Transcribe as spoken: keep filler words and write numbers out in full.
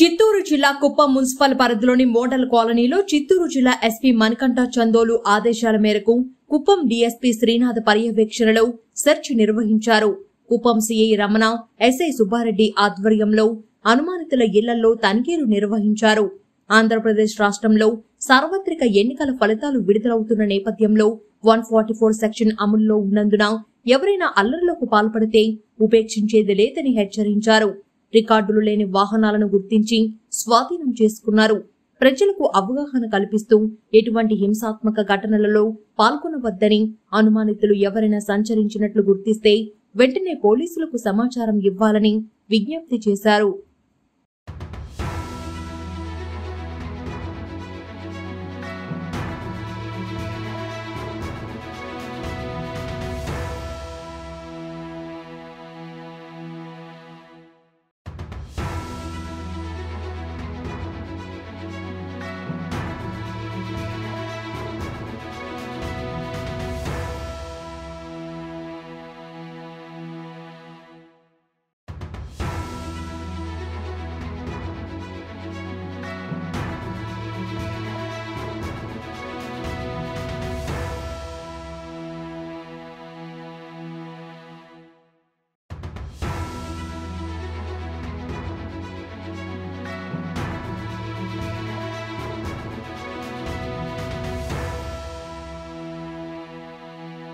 చిత్తూరు జిల్లా కుప్పం మున్సిపల్ పరిధిలోని మోడల్ కాలనీలో చిత్తూరు జిల్లా ఎస్పీ మణికంఠ చందోలు ఆదేశాల మేరకు కుప్పం డీఎస్పీ శ్రీనాథ్ పర్యవేక్షణలో సెర్చ్ నిర్వహించారు. కుప్పం సీఐ రమణ, ఎస్ఐ సుబ్బారెడ్డి ఆధ్వర్యంలో అనుమానితుల ఇళ్లలో తనిఖీలు నిర్వహించారు. ఆంధ్రప్రదేశ్ రాష్ట్రంలో సార్వత్రిక ఎన్నికల ఫలితాలు విడుదలవుతున్న నేపథ్యంలో వన్ ఫార్టీ ఫోర్ సెక్షన్ అమలులో ఉన్నందున ఎవరైనా అల్లర్లకు పాల్పడితే ఉపేక్షించేది లేదని హెచ్చరించారు. రికార్డులు లేని వాహనాలను గుర్తించి స్వాధీనం చేసుకున్నారు. ప్రజలకు అవగాహన కల్పిస్తూ ఎటువంటి హింసాత్మక ఘటనలలో పాల్గొనవద్దని, అనుమానితులు ఎవరైనా సంచరించినట్లు గుర్తిస్తే వెంటనే పోలీసులకు సమాచారం ఇవ్వాలని విజ్ఞప్తి చేశారు.